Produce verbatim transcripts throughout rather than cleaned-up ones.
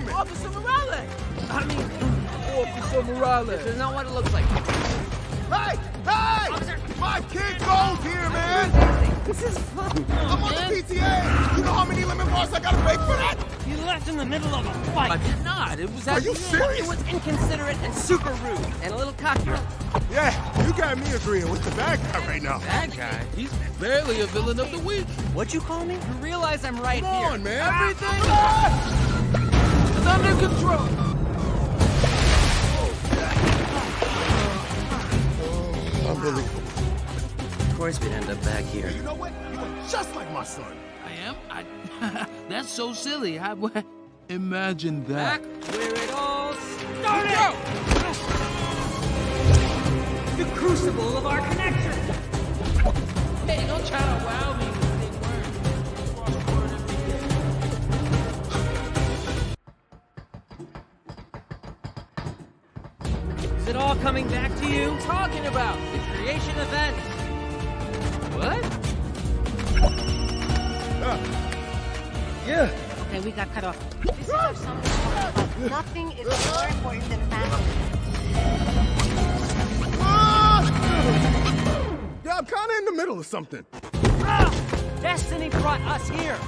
Spider-Man! Officer Morales! I mean, Officer Morales! This is not what it looks like. Hey! Hey! Officer. My kid goes here, man! This is fun. I'm on the P T A! You know how many lemon bars I gotta pay for that? You left in the middle of a fight. I did not. It was actually. Are you serious? It was inconsiderate and super rude and a little cocky. Yeah, you got me agreeing with the bad guy right now. Bad guy? He's barely a villain of the week. What'd you call me? You realize I'm right Come here. Come on, man. Everything ah! is under control. Of course we'd end up back here. You know what? You look just like my son. I am? I... That's so silly. I... Imagine that. Back where it all started! Go! The crucible of our connection! Hey, don't try to wow me with big words. Is it all coming back to you? What are you talking about? Creation event. What? Yeah. Okay, we got cut off. This is something. Nothing is more important than family. Yeah, I'm kind of in the middle of something. Destiny brought us here.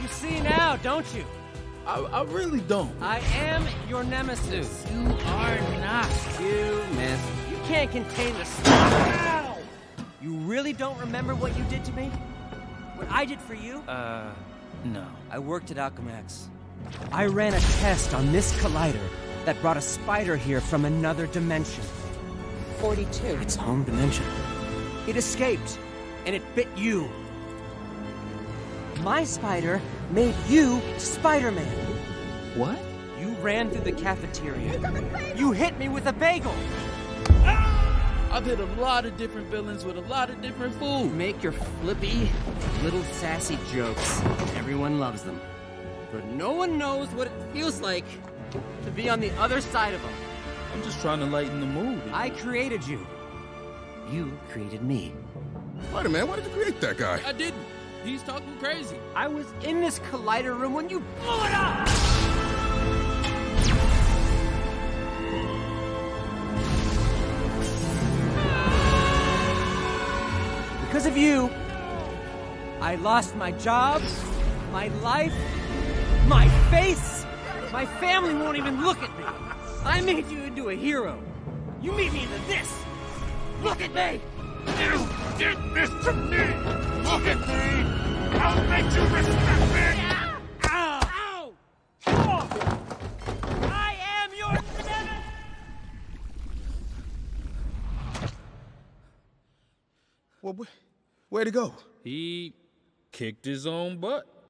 You see now, don't you? I, I really don't. I am your nemesis. You are not. You missed. You can't contain the stuff. You really don't remember what you did to me? What I did for you? Uh, no. I worked at Alchemax. I ran a test on this collider that brought a spider here from another dimension. forty-two. Its home dimension. It escaped, and it bit you. My spider made you Spider-Man. What? You ran through the cafeteria. You hit me with a bagel. I've hit a lot of different villains with a lot of different food. Make your flippy, little sassy jokes. Everyone loves them. But no one knows what it feels like to be on the other side of them. I'm just trying to lighten the mood. I created you. You created me. Wait a minute, why did you create that guy? I didn't. He's talking crazy. I was in this collider room when you blew it up! Because of you, I lost my job, my life, my face. My family won't even look at me. I made you into a hero. You made me into this. Look at me. You did this to me. Look at me. I'll make you respect me. Ow! Ow! Ow! I am your nemesis. Well, where'd he go? He kicked his own butt.